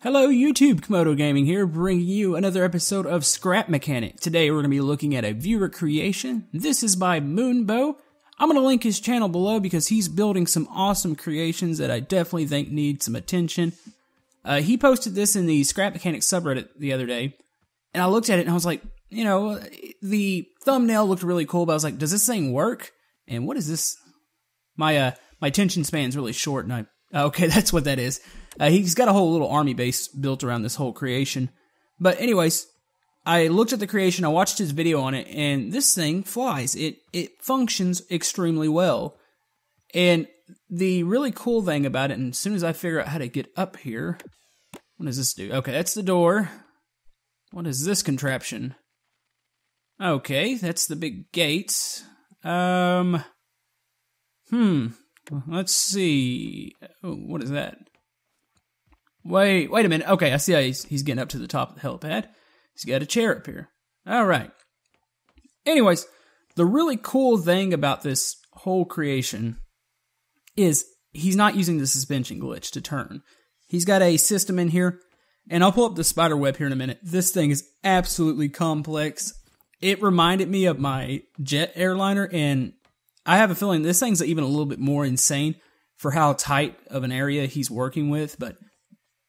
Hello YouTube, Camodo Gaming here, bringing you another episode of Scrap Mechanic. Today we're going to be looking at a viewer creation. This is by Moonbo. I'm going to link his channel below because he's building some awesome creations that I definitely think need some attention. He posted this in the Scrap Mechanic subreddit the other day, and I looked at it and I was like, you know, the thumbnail looked really cool, but I was like, does this thing work? And what is this? My attention span's really short, and okay, that's what that is. He's got a whole little army base built around this whole creation. But anyways, I looked at the creation, I watched his video on it, and this thing flies. It functions extremely well. And the really cool thing about it, and as soon as I figure out how to get up here... What does this do? Okay, that's the door. What is this contraption? Okay, that's the big gates. Let's see. Oh, what is that? Wait a minute. Okay, I see how he's getting up to the top of the helipad. He's got a chair up here. All right. Anyways, the really cool thing about this whole creation is he's not using the suspension glitch to turn. He's got a system in here, and I'll pull up the spider web here in a minute. This thing is absolutely complex. It reminded me of my jet airliner, and I have a feeling this thing's even a little bit more insane for how tight of an area he's working with, but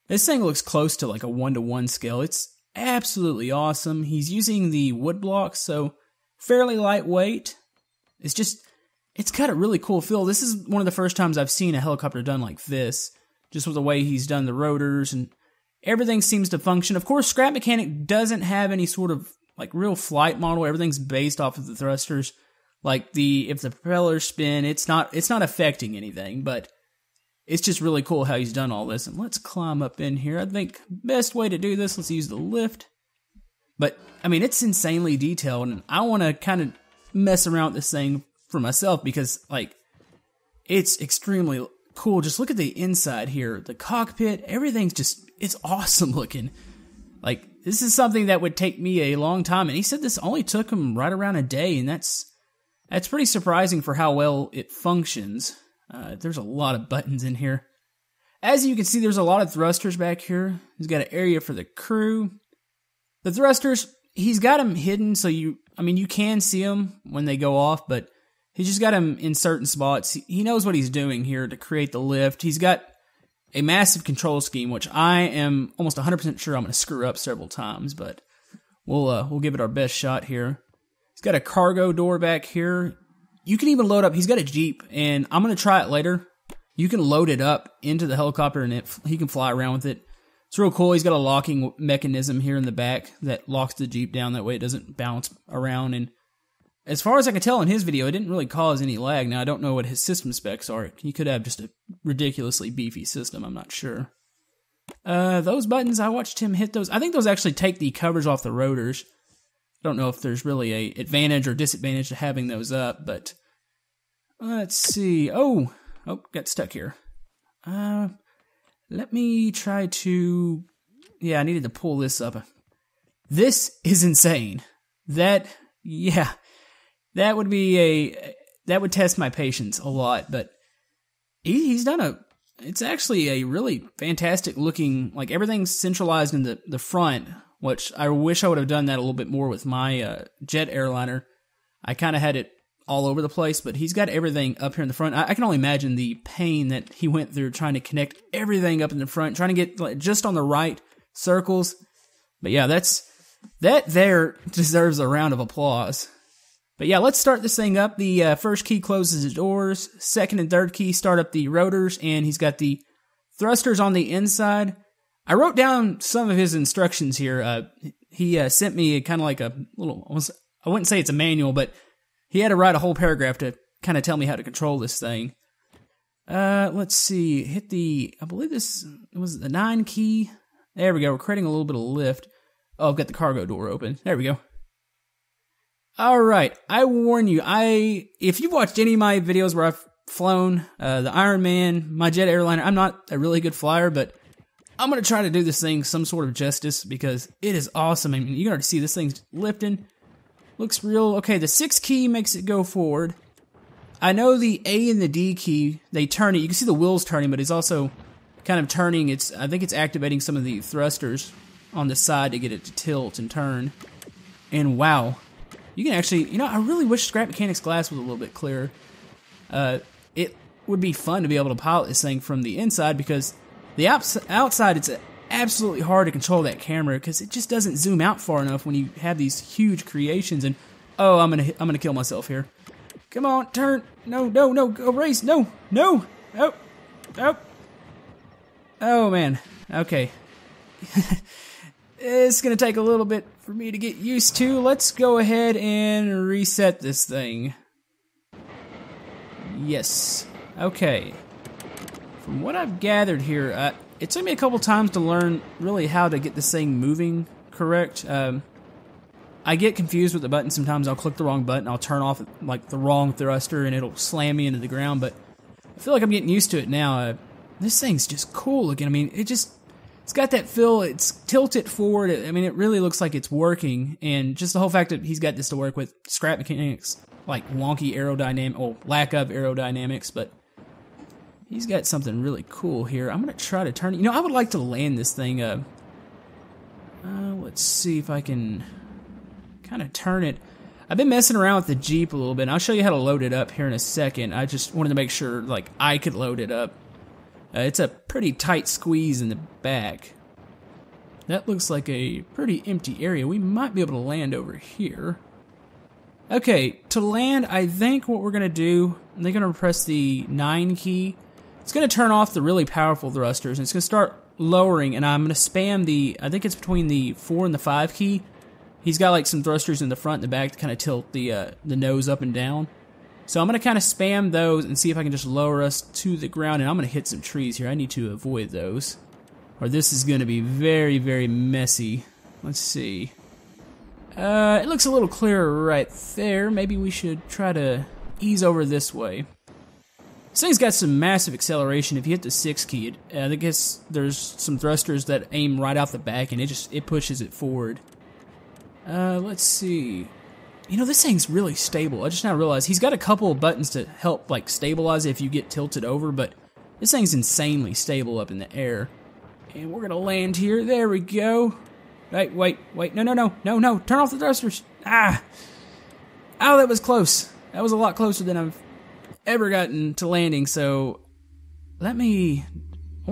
this thing looks close to like a 1-to-1 scale. It's absolutely awesome. He's using the wood blocks, so fairly lightweight. It's got a really cool feel. This is one of the first times I've seen a helicopter done like this, just with the way he's done the rotors, and everything seems to function. Of course, Scrap Mechanic doesn't have any sort of like real flight model. Everything's based off of the thrusters. Like if the propellers spin, it's not affecting anything, but it's just really cool how he's done all this. And let's climb up in here. I think best way to do this, let's use the lift. But, I mean, it's insanely detailed, and I want to kind of mess around with this thing for myself because, like, it's extremely cool. Just look at the inside here. The cockpit, everything's just, it's awesome looking. Like, this is something that would take me a long time. And he said this only took him right around a day, and that's pretty surprising for how well it functions. There's a lot of buttons in here. As you can see, there's a lot of thrusters back here. He's got an area for the crew. The thrusters, he's got them hidden, so you can see them when they go off, but he's just got them in certain spots. He knows what he's doing here to create the lift. He's got a massive control scheme, which I am almost 100% sure I'm going to screw up several times, but we'll give it our best shot here. He's got a cargo door back here. You can even load up, he's got a Jeep, and I'm going to try it later. You can load it up into the helicopter, and he can fly around with it. It's real cool. He's got a locking mechanism here in the back that locks the Jeep down. That way it doesn't bounce around. And as far as I could tell in his video, it didn't really cause any lag. Now, I don't know what his system specs are. He could have just a ridiculously beefy system. I'm not sure. Those buttons, I watched him hit those. I think those actually take the covers off the rotors. I don't know if there's really a advantage or disadvantage to having those up, but let's see. Oh, got stuck here. Let me try to... Yeah, I needed to pull this up. This is insane. That would be that would test my patience a lot, but he's done it's actually a really fantastic looking, like everything's centralized in the front, which I wish I would have done that a little bit more with my jet airliner. I kind of had it all over the place, but he's got everything up here in the front. I can only imagine the pain that he went through trying to connect everything up in the front, trying to get like, just on the right circles. But yeah, that there deserves a round of applause. But yeah, let's start this thing up. The first key closes the doors. Second and third key start up the rotors, and he's got the thrusters on the inside. I wrote down some of his instructions here. He sent me kind of like a little, almost, I wouldn't say it's a manual, but he had to write a whole paragraph to kind of tell me how to control this thing. Let's see, hit the, I believe this was the 9 key. There we go, we're creating a little bit of lift. Oh, I've got the cargo door open. There we go. All right, I warn you, if you've watched any of my videos where I've flown the Iron Man, my jet airliner, I'm not a really good flyer, but I'm going to try to do this thing some sort of justice because it is awesome. I mean, you can already see this thing's lifting. Looks real. Okay, the 6 key makes it go forward. I know the A and the D key, they turn it. You can see the wheels turning, but it's also kind of turning. I think it's activating some of the thrusters on the side to get it to tilt and turn. And wow, you can actually, you know, I really wish Scrap Mechanic's glass was a little bit clearer. It would be fun to be able to pilot this thing from the inside, because the outside, it's absolutely hard to control that camera because it just doesn't zoom out far enough when you have these huge creations. And oh, I'm gonna kill myself here. Come on, turn! No, no, no! Go race! No, no! Oh, oh! Oh man. Okay. It's gonna take a little bit for me to get used to. Let's go ahead and reset this thing. Yes. Okay. From what I've gathered here, it took me a couple times to learn really how to get this thing moving correct. I get confused with the buttons sometimes. I'll click the wrong button. I'll turn off like the wrong thruster, and it'll slam me into the ground. But I feel like I'm getting used to it now. This thing's just cool looking. I mean, it's got that feel. It's tilted forward. I mean, it really looks like it's working. And just the whole fact that he's got this to work with, Scrap Mechanic's like wonky aerodynamics, or lack of aerodynamics, but he's got something really cool here. I'm gonna try to turn it. You know, I would like to land this thing. Let's see if I can kind of turn it. I've been messing around with the Jeep a little bit, and I'll show you how to load it up here in a second. I just wanted to make sure, like, I could load it up. It's a pretty tight squeeze in the back. That looks like a pretty empty area. We might be able to land over here. Okay, to land, I think what we're going to do, they're going to press the 9 key. It's going to turn off the really powerful thrusters, and it's going to start lowering, and I'm going to spam the, I think it's between the 4 and the 5 key. He's got like some thrusters in the front and the back to kind of tilt the nose up and down. So I'm going to kind of spam those and see if I can just lower us to the ground. And I'm going to hit some trees here. I need to avoid those, or this is going to be very, very messy. Let's see. It looks a little clearer right there. Maybe we should try to ease over this way. This thing's got some massive acceleration. If you hit the 6 key, I guess there's some thrusters that aim right out the back, and it pushes it forward. Let's see. You know, this thing's really stable. I just now realized he's got a couple of buttons to help, like, stabilize it if you get tilted over, but this thing's insanely stable up in the air. And we're gonna land here. There we go. Wait, wait, wait. No, no, no. No, no. Turn off the thrusters. Ah! Oh, that was close. That was a lot closer than I've ever gotten to landing, so I wonder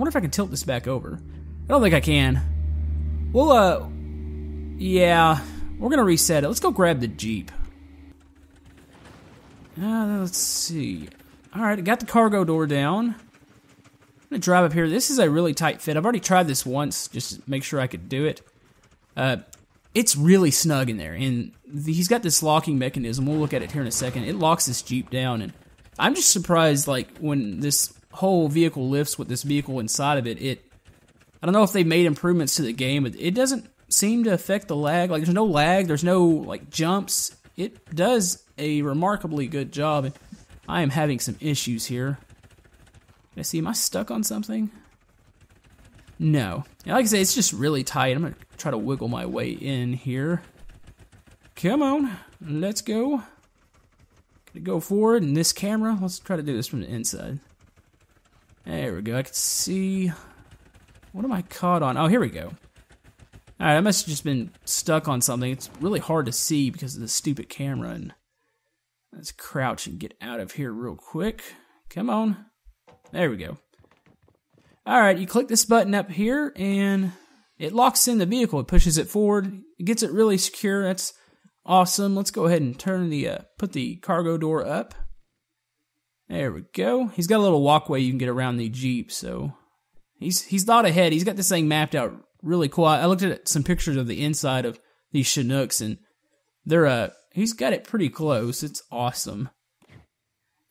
if I can tilt this back over. I don't think I can. We'll, yeah, we're gonna reset it. Let's go grab the Jeep. Let's see. Alright, I got the cargo door down. I'm gonna drive up here. This is a really tight fit. I've already tried this once just to make sure I could do it. It's really snug in there, and he's got this locking mechanism. We'll look at it here in a second. It locks this Jeep down, and I'm just surprised, like, when this whole vehicle lifts with this vehicle inside of it, I don't know if they made improvements to the game, but it doesn't seem to affect the lag. Like, there's no lag, there's no, like, jumps. It does a remarkably good job, and I am having some issues here. Let's see, am I stuck on something? No. And like I say, it's just really tight. I'm gonna try to wiggle my way in here. Come on, let's go. Gonna go forward in this camera. Let's try to do this from the inside. There we go, I can see. What am I caught on? Oh, here we go. Alright, I must have just been stuck on something. It's really hard to see because of the stupid camera. And let's crouch and get out of here real quick. Come on. There we go. Alright, you click this button up here, and it locks in the vehicle. It pushes it forward. It gets it really secure. That's awesome. Let's go ahead and turn the put the cargo door up. There we go. He's got a little walkway you can get around the Jeep, so he's thought ahead. He's got this thing mapped out really cool. I looked at some pictures of the inside of these Chinooks, and they're he's got it pretty close. It's awesome.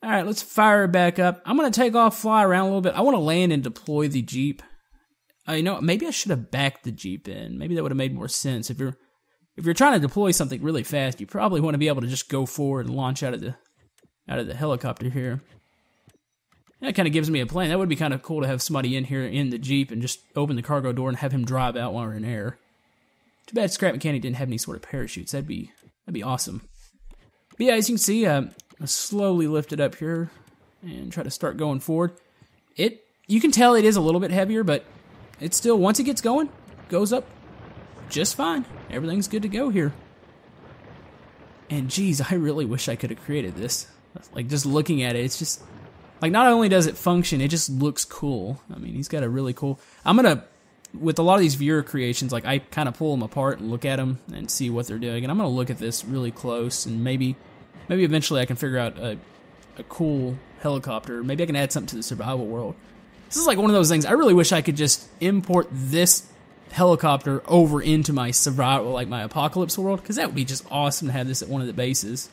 All right, let's fire it back up. I'm gonna take off, fly around a little bit. I want to land and deploy the Jeep. You know, maybe I should have backed the Jeep in. Maybe that would have made more sense. If you're trying to deploy something really fast, you probably want to be able to just go forward and launch out of the helicopter here. That kind of gives me a plan. That would be kind of cool to have somebody in here in the Jeep and just open the cargo door and have him drive out while we're in air. Too bad Scrap Mechanic didn't have any sort of parachutes. That'd be awesome. But yeah, as you can see, I slowly lift it up here and try to start going forward. It you can tell it is a little bit heavier, but it's still, once it gets going, goes up just fine. Everything's good to go here. And geez, I really wish I could have created this. Like, just looking at it, it's just, like, not only does it function, it just looks cool. I mean, he's got a really cool, I'm gonna, with a lot of these viewer creations, like, I kind of pull them apart and look at them and see what they're doing, and I'm gonna look at this really close, and maybe eventually I can figure out a cool helicopter. Maybe I can add something to the survival world. This is like one of those things, I really wish I could just import this helicopter over into my survival, like my apocalypse world, because that would be just awesome to have this at one of the bases.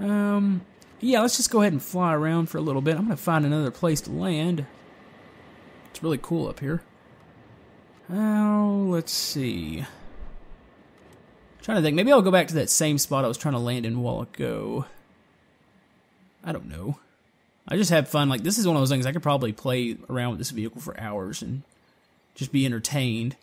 Yeah, let's just go ahead and fly around for a little bit. I'm gonna find another place to land. It's really cool up here. Oh, let's see. I'm trying to think. Maybe I'll go back to that same spot I was trying to land in a while ago. I don't know. I just have fun. Like, this is one of those things I could probably play around with this vehicle for hours and just be entertained.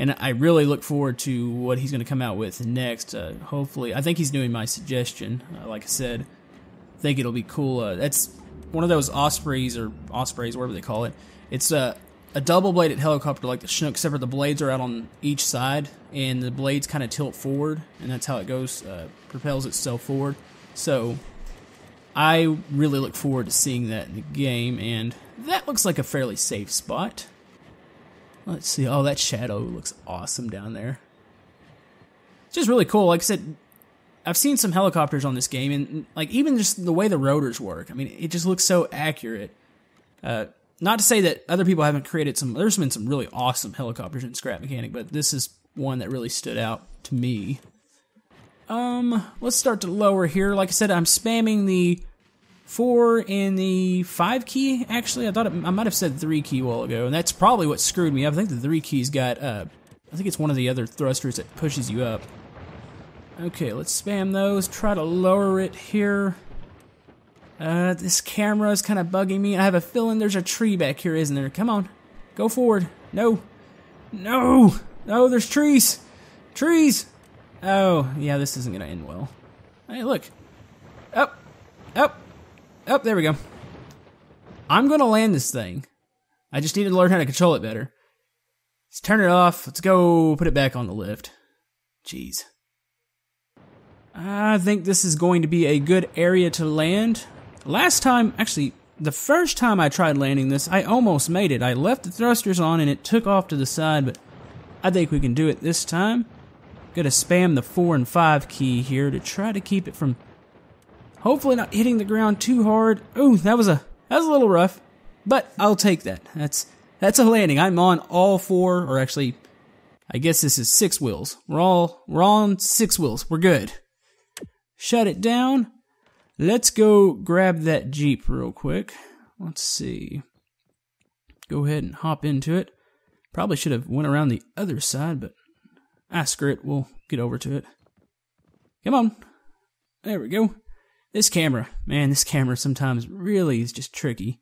And I really look forward to what he's going to come out with next. Hopefully, I think he's doing my suggestion. Like I said, I think it'll be cool. That's one of those Ospreys, whatever they call it. It's a double-bladed helicopter like the Chinook, except for the blades are out on each side, and the blades kind of tilt forward, and that's how it goes, propels itself forward. So I really look forward to seeing that in the game, and that looks like a fairly safe spot. Let's see. Oh, that shadow looks awesome down there. It's just really cool. Like I said, I've seen some helicopters on this game, and like even just the way the rotors work. I mean, it just looks so accurate. Not to say that other people haven't created some. There's been some really awesome helicopters in Scrap Mechanic, but this is one that really stood out to me. Let's start to lower here. Like I said, I'm spamming the 4 and the 5 key, actually. I thought I might have said 3 key a while ago, and that's probably what screwed me up. I think the 3 key's got, I think it's one of the other thrusters that pushes you up. Okay, let's spam those, try to lower it here. This camera is kind of bugging me. I have a feeling there's a tree back here, isn't there? Come on, go forward. No, no, no, there's trees, trees. Oh, yeah, this isn't gonna end well. Hey, look, up, up. Oh, there we go. I'm going to land this thing. I just need to learn how to control it better. Let's turn it off. Let's go put it back on the lift. Jeez. I think this is going to be a good area to land. Last time, actually, the first time I tried landing this, I almost made it. I left the thrusters on and it took off to the side, but I think we can do it this time. Got to spam the 4 and 5 key here to try to keep it from, hopefully not hitting the ground too hard. Ooh, that was a little rough, but I'll take that. That's a landing. I'm on all 4, or actually, I guess this is 6 wheels. We're on 6 wheels. We're good. Shut it down. Let's go grab that Jeep real quick. Let's see. Go ahead and hop into it. Probably should have went around the other side, but ah, screw it. We'll get over to it. Come on. There we go. This camera, man, this camera sometimes really is just tricky.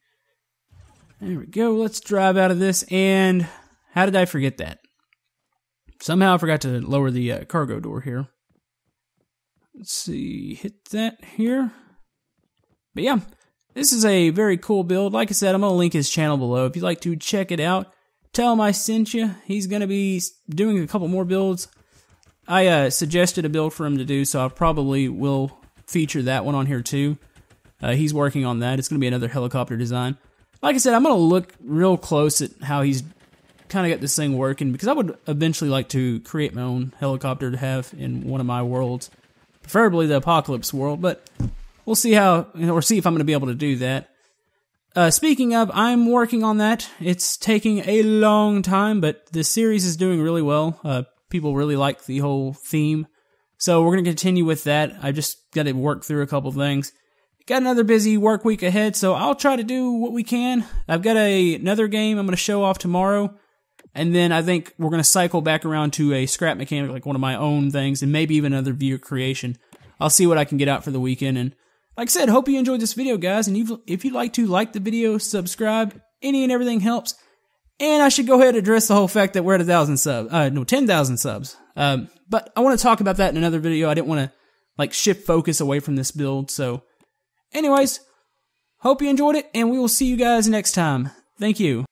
There we go, let's drive out of this, and how did I forget that? Somehow I forgot to lower the cargo door here. Let's see, hit that here. But yeah, this is a very cool build. Like I said, I'm going to link his channel below. If you'd like to check it out, tell him I sent you. He's going to be doing a couple more builds. I suggested a build for him to do, so I probably will feature that one on here too. He's working on that. It's going to be another helicopter design. Like I said, I'm going to look real close at how he's kind of got this thing working, because I would eventually like to create my own helicopter to have in one of my worlds, preferably the apocalypse world, but we'll see how, or see if I'm going to be able to do that. Speaking of, I'm working on that. It's taking a long time, but the series is doing really well. People really like the whole theme. So we're going to continue with that. I just got to work through a couple things. Got another busy work week ahead, so I'll try to do what we can. I've got another game I'm going to show off tomorrow, and then I think we're going to cycle back around to a Scrap Mechanic, like one of my own things, and maybe even another viewer creation. I'll see what I can get out for the weekend, and like I said, hope you enjoyed this video, guys, and if you'd like to like the video, subscribe, any and everything helps. And I should go ahead and address the whole fact that we're at 1,000 subs. No, 10,000 subs. But I want to talk about that in another video. I didn't want to, like, shift focus away from this build. So, anyways, hope you enjoyed it, and we will see you guys next time. Thank you.